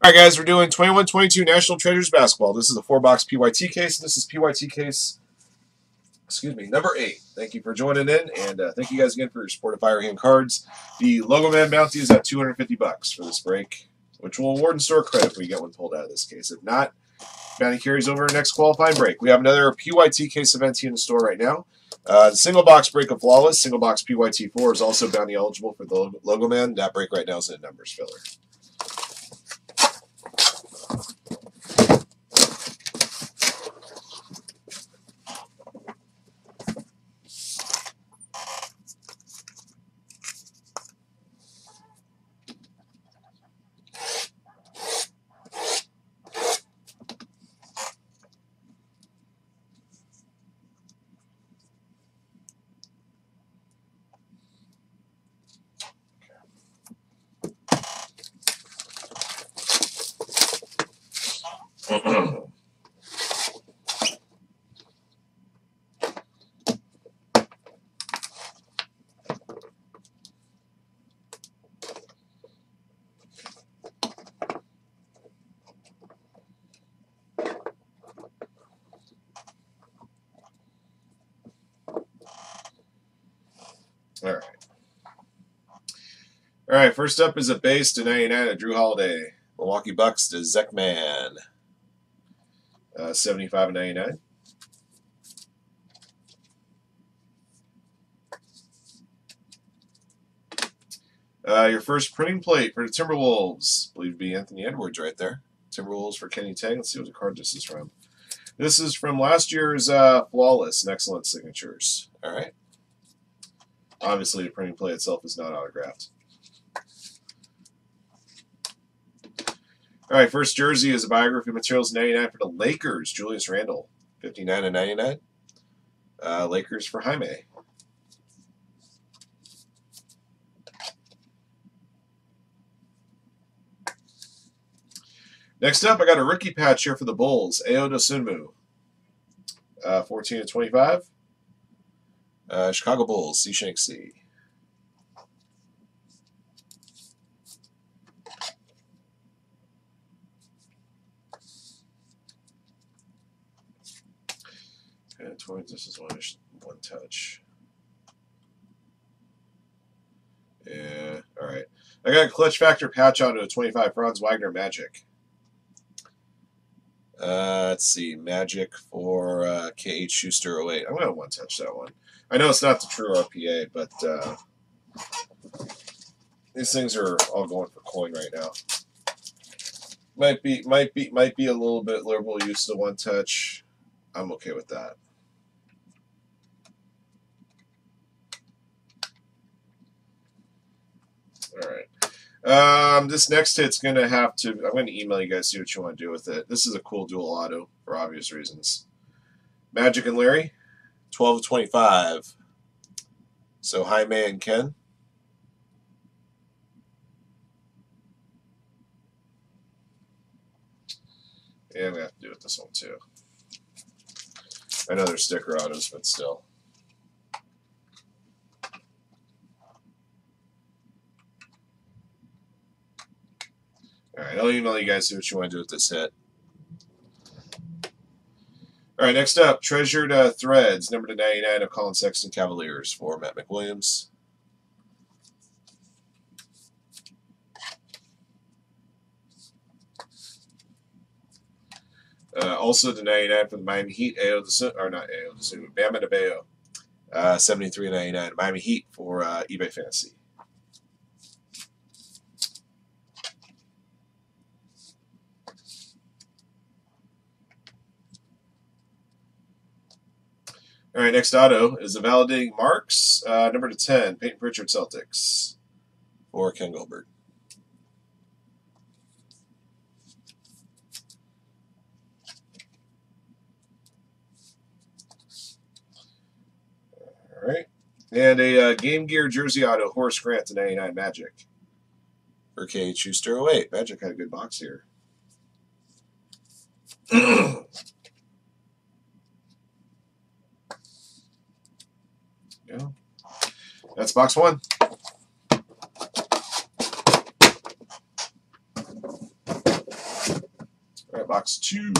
All right, guys, we're doing 21-22 National Treasures basketball. This is a 4-box PYT case. This is PYT case, excuse me, number 8. Thank you for joining in, and thank you guys again for your support of Firehand cards. The Logoman bounty is at $250 for this break, which will award in store credit if we get one pulled out of this case. If not, bounty carries over to next qualifying break. We have another PYT case event here in the store right now. The single box break of Flawless, single box PYT4 is also bounty eligible for the Logoman. That break right now is in a numbers filler. All right. All right, first up is a base to 99 at Drew Holiday. Milwaukee Bucks to Zekman. 75 and 99. Your first printing plate for the Timberwolves. I believe it be Anthony Edwards right there. Timberwolves for Kenny Tang. Let's see what the card this is from. This is from last year's Flawless and Excellent Signatures. All right. Obviously, the printing plate itself is not autographed. All right, first jersey is a biography materials 99 for the Lakers. Julius Randle, 59 and 99. Lakers for Jaime. Next up, I got a rookie patch here for the Bulls. Ayo Dosunmu, 14 and 25. Chicago Bulls, C-Shank C. And this is one touch. Yeah, all right. I got a clutch factor patch onto a 25 Franz Wagner Magic. Let's see, Magic for KH Schuster 08. I'm gonna one touch that one. I know it's not the true RPA, but these things are all going for coin right now. Might be a little bit liberal use to one touch. I'm okay with that. All right. This next hit's going to have to, I'm going to email you guys, see what you want to do with it. This is a cool dual auto for obvious reasons. Magic and Larry, 12 of 25. So Jaime and Ken. And I'm going to have to do with this one too. I know they're sticker autos, but still. Alright, I'll email you guys, see what you want to do with this hit. Alright, next up, Treasured Threads, number 99 of Colin Sexton Cavaliers for Matt McWilliams. Also to 99 for the Miami Heat, Bam Adebayo, 73.99, Miami Heat for eBay Fantasy. All right, next auto is the Validating Marks, number 10, Peyton Pritchard Celtics, or Ken Goldberg. All right, and a Game Gear jersey auto, Horace Grant to 99 Magic, for K. Schuster 08. Magic had a good box here. Yeah. That's box one. box two.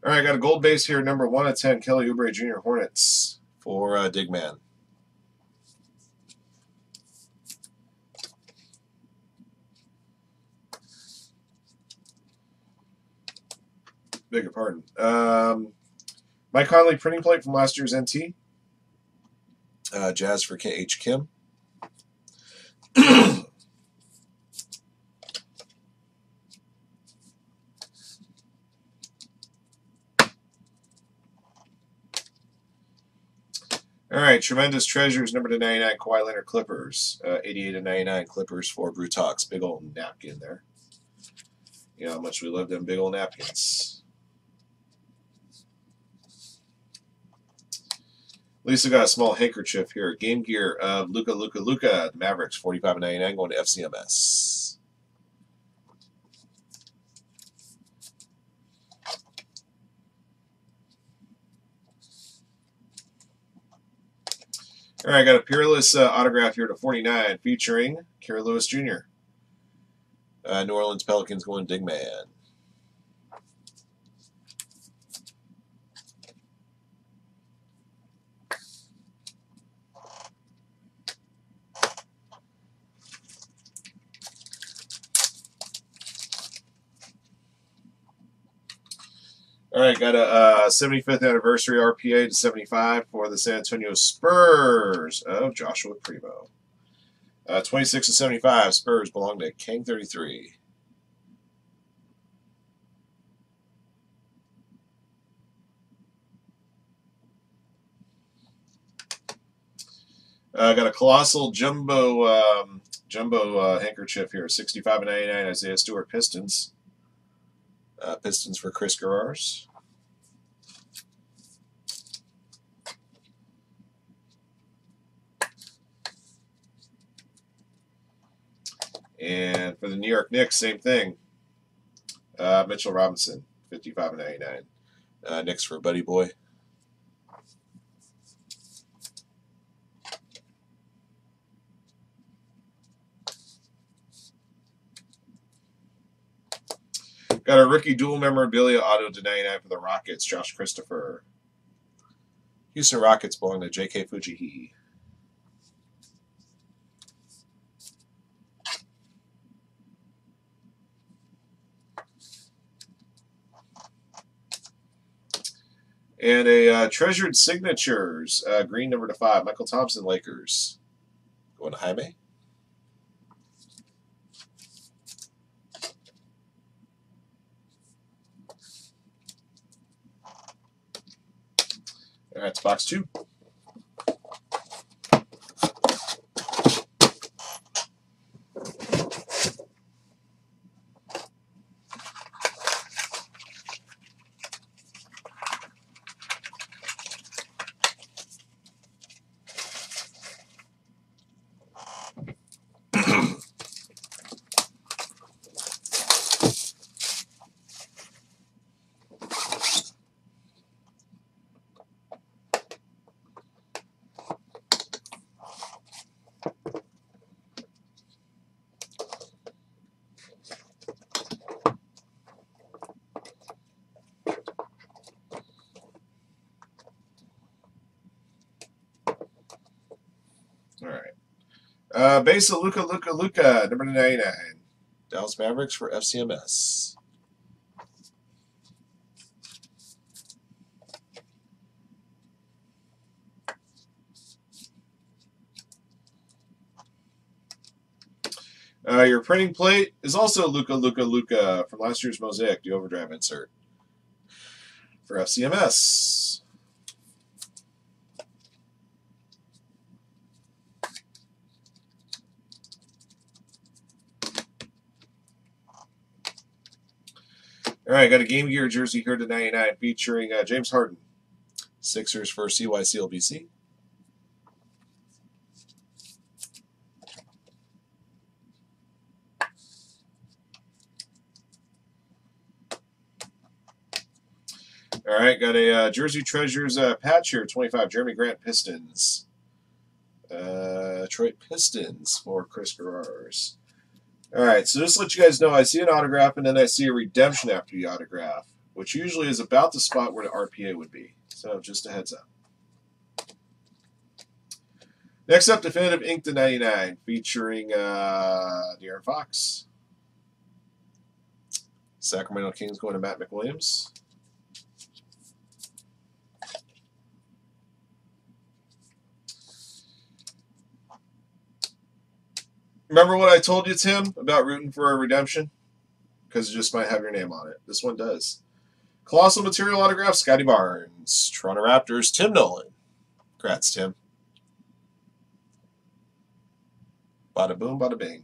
All right, I got a gold base here, number 1/10, Kelly Oubre Jr. Hornets for Digman. Beg your pardon. Mike Conley printing plate from last year's NT. Jazz for K.H. Kim. All right, Tremendous Treasures, number 2/99, Kawhi Leonard Clippers, 88/99 Clippers for Brutox. Big old napkin there. You know how much we love them big old napkins. Lisa got a small handkerchief here. Game Gear of Luca, the Mavericks, 45/99, going to FCMS. All right, I got a Peerless autograph here to 49 featuring Kira Lewis Jr. New Orleans Pelicans going Digman. All right, got a 75th anniversary RPA to 75 for the San Antonio Spurs of Joshua Primo. 26/75, Spurs belong to Kang 33. Got a colossal jumbo handkerchief here, 65/99, Isaiah Stewart Pistons. Pistons for Chris Garrars. And for the New York Knicks, same thing. Mitchell Robinson, 55/99. Knicks for Buddy Boy. Got a rookie dual memorabilia auto to 99 for the Rockets, Josh Christopher. Houston Rockets belong to J.K. Fujihii. And a Treasured Signatures, green number to 5, Michael Thompson, Lakers. Going to Jaime. All right, it's box two. Base of Luca, number 99. Dallas Mavericks for FCMS. Your printing plate is also Luca from last year's Mosaic, the Overdrive insert for FCMS. All right, got a Game Gear jersey here to 99 featuring James Harden. Sixers for CYCLBC. All right, got a Jersey Treasures patch here, 25, Jerami Grant, Pistons. Detroit Pistons for Chris Garrars. All right, so just to let you guys know, I see an autograph, and then I see a redemption after the autograph, which usually is about the spot where the RPA would be. So just a heads up. Next up, Definitive Ink to 99, featuring De'Aaron Fox. Sacramento Kings going to Matt McWilliams. Remember what I told you, Tim, about rooting for a redemption? Because it just might have your name on it. This one does. Colossal Material Autograph, Scotty Barnes. Toronto Raptors, Tim Nolan. Congrats, Tim. Bada boom, bada bing.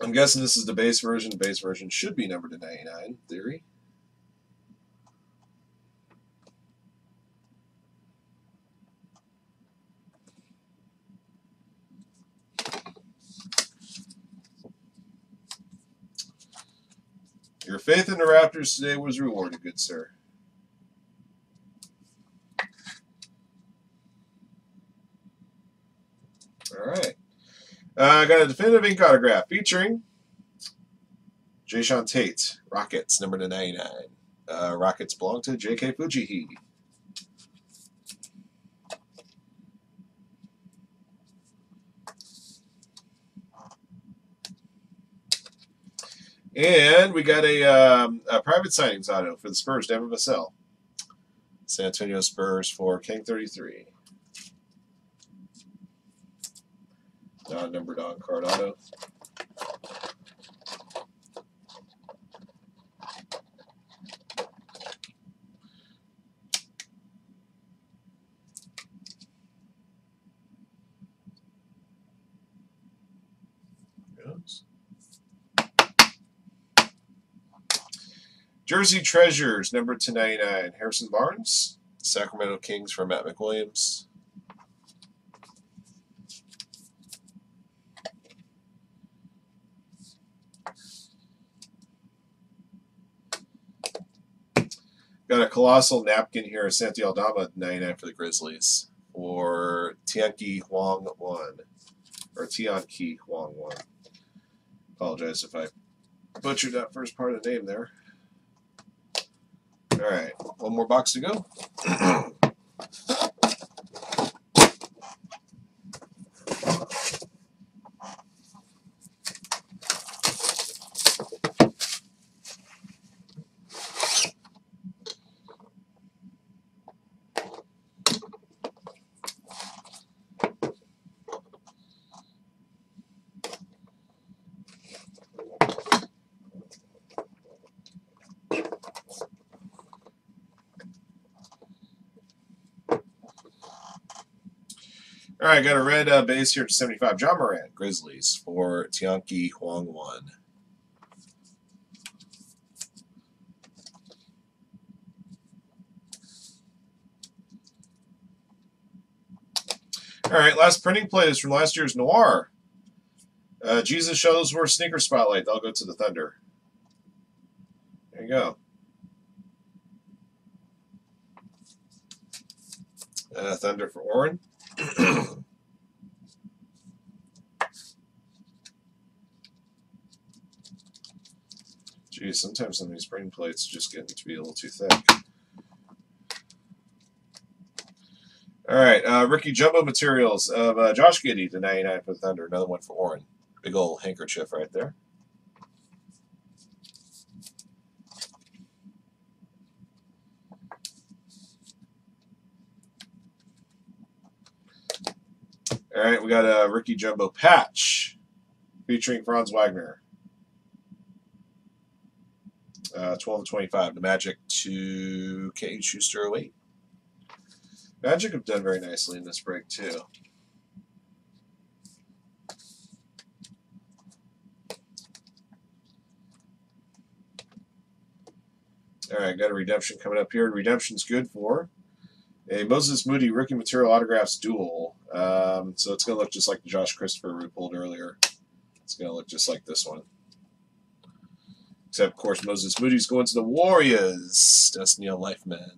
I'm guessing this is the base version. The base version should be numbered to 99, in theory. Your faith in the Raptors today was rewarded, good sir. All right. I got a Definitive Ink autograph featuring Jason Tate, Rockets, number 99. Rockets belong to J.K. Fujihi. And we got a private signings auto for the Spurs, Devin Vassell. San Antonio Spurs for King 33. Non-numbered on-card auto. Jersey Treasures, number 299, Harrison Barnes, Sacramento Kings for Matt McWilliams. Got a colossal napkin here, Santi Aldama, 99 for the Grizzlies, or Tianqi Huang 1, or Tianqi Huang 1. Apologize if I butchered that first part of the name there. All right, one more box to go. All right, got a red base here to 75. John Morant, Grizzlies for Tianqi Huang 1. All right, last printing play is from last year's Noir. Jesus shows for sneaker spotlight. They'll go to the Thunder. There you go. Thunder for Oren. Geez, sometimes some of these printing plates just get to be a little too thick. All right, Ricky Jumbo Materials of Josh Giddey to 99 for the Thunder. Another one for Oren. Big old handkerchief right there. All right, we got a Ricky Jumbo patch featuring Franz Wagner. 12-25. The Magic to K. Schuster 08. Magic have done very nicely in this break, too. All right, got a redemption coming up here. Redemption's good for a Moses Moody rookie material autographs duel. So it's going to look just like the Josh Christopher we pulled earlier. It's going to look just like this one. Except, of course, Moses Moody's going to the Warriors. Destiny on Life, man.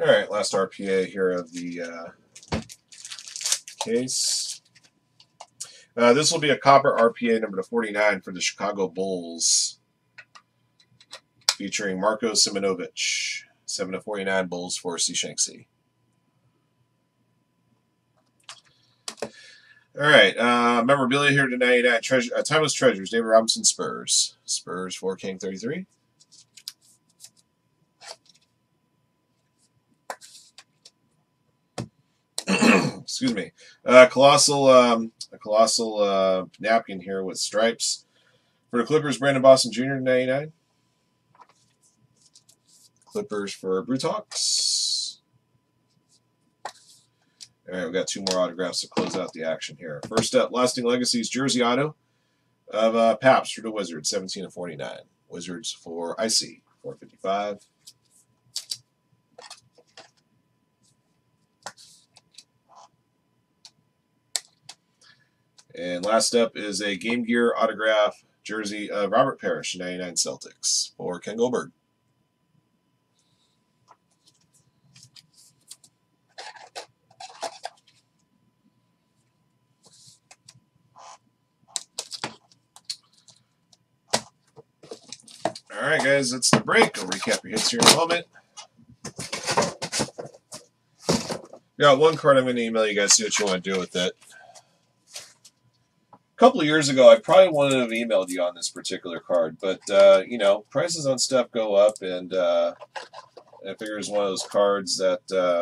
All right, last RPA here of the case. This will be a copper RPA number /49 for the Chicago Bulls, featuring Marko Simonovic. 7/49 Bulls for Shanksy. All right, memorabilia here to 99. Treasure, Timeless Treasures, David Robinson, Spurs. Spurs for King 33. Excuse me. A colossal napkin here with stripes for the Clippers. Brandon Boston Jr. /99. Clippers for Brewtox. All right, we got two more autographs to close out the action here. First up, Lasting Legacies jersey auto of Paps for the Wizards. 17/49. Wizards for Icy. 455. And last up is a Game Gear autograph jersey of Robert Parrish, 99 Celtics, for Ken Goldberg. All right, guys, that's the break. I'll recap your hits here in a moment. Got one card I'm going to email you guys, see what you want to do with it. A couple of years ago, I probably wouldn't have emailed you on this particular card, but you know, prices on stuff go up, and I figure it's one of those cards that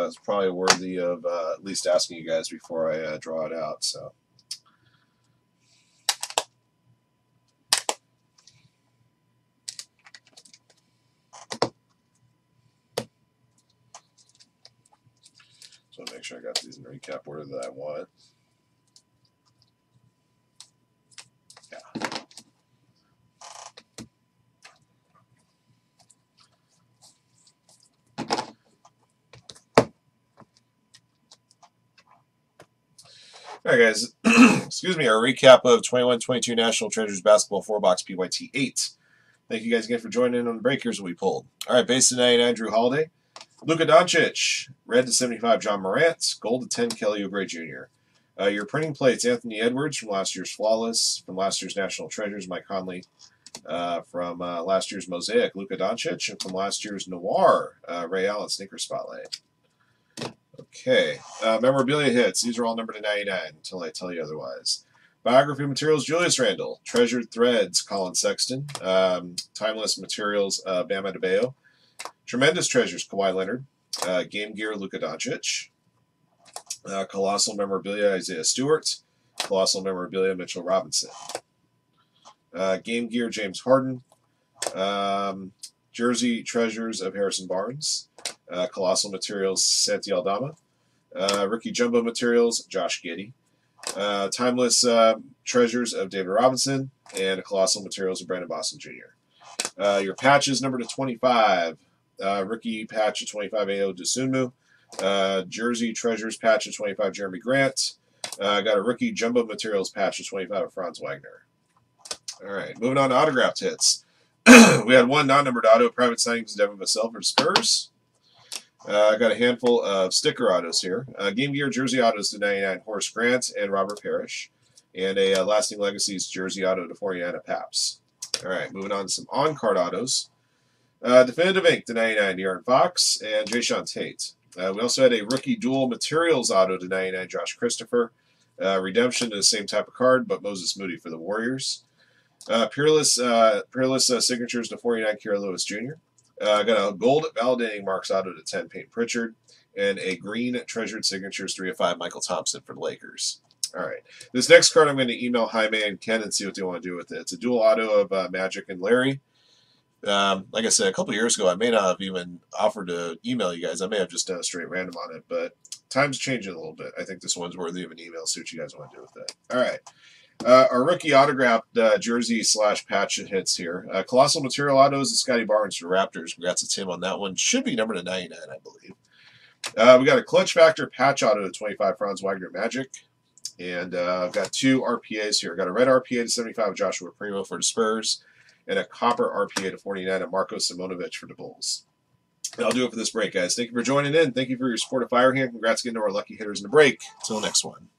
is probably worthy of at least asking you guys before I draw it out. So, make sure I got these in recap order that I want. All right, guys, excuse me, our recap of 21-22 National Treasures Basketball 4-Box PYT 8. Thank you guys again for joining in on the break. Here's what we pulled. All right, base to 99, Drew Holiday. Luca Doncic, red to 75, John Morant. Gold to 10, Kelly Oubre Jr. Your printing plates, Anthony Edwards from last year's Flawless, from last year's National Treasures, Mike Conley, from last year's Mosaic, Luca Doncic, and from last year's Noir, Ray Allen Sneaker Spotlight. Okay, memorabilia hits. These are all numbered to 99 until I tell you otherwise. Biography materials, Julius Randle. Treasured threads, Colin Sexton. Timeless materials, Bam Adebayo. Tremendous treasures, Kawhi Leonard. Game Gear, Luka Doncic. Colossal memorabilia, Isaiah Stewart. Colossal memorabilia, Mitchell Robinson. Game Gear, James Harden. Jersey treasures of Harrison Barnes. Colossal materials, Santi Aldama. Rookie jumbo materials, Josh Giddey. Timeless treasures of David Robinson, and colossal materials of Brandon Boston Jr. Your patches number to 25. Rookie patch of 25, Ayo Dosunmu. Jersey treasures patch of 25, Jerami Grant. Got a rookie jumbo materials patch of 25 of Franz Wagner. All right, moving on to autographed hits. We had one non-numbered auto, private signings, Devin Vassell for Spurs. I got a handful of sticker autos here. Game Gear jersey autos to 99, Horace Grant and Robert Parrish. And a Lasting Legacies jersey auto to 49 of Paps. All right, moving on to some on-card autos. Definitive Inc. to 99, De'Aaron Fox and Jayshawn Tate. We also had a rookie dual materials auto to 99, Josh Christopher. Redemption to the same type of card, but Moses Moody for the Warriors. Peerless signatures to 49, Kira Lewis Jr. I got a gold validating Mark Sato to 10, Peyton Pritchard, and a green Treasured Signatures 3 of 5, Michael Thompson for the Lakers. All right. This next card I'm going to email Jaime and Ken and see what they want to do with it. It's a dual auto of Magic and Larry. Like I said, a couple years ago, I may not have even offered to email you guys. I may have just done a straight random on it, but time's changing a little bit. I think this one's worthy of an email. See what you guys want to do with that. All right. Our rookie autographed jersey slash patch hits here. Colossal Material Autos is Scotty Barnes for Raptors. Congrats to Tim on that one. Should be numbered to 99, I believe. We got a Clutch Factor patch auto to 25, Franz Wagner Magic. And I've got two RPAs here. I've got a red RPA to 75, Joshua Primo for the Spurs, and a copper RPA to 49 of Marko Simonovic for the Bulls. That'll do it for this break, guys. Thank you for joining in. Thank you for your support of Firehand. Congrats again to our lucky hitters in the break. Till next one.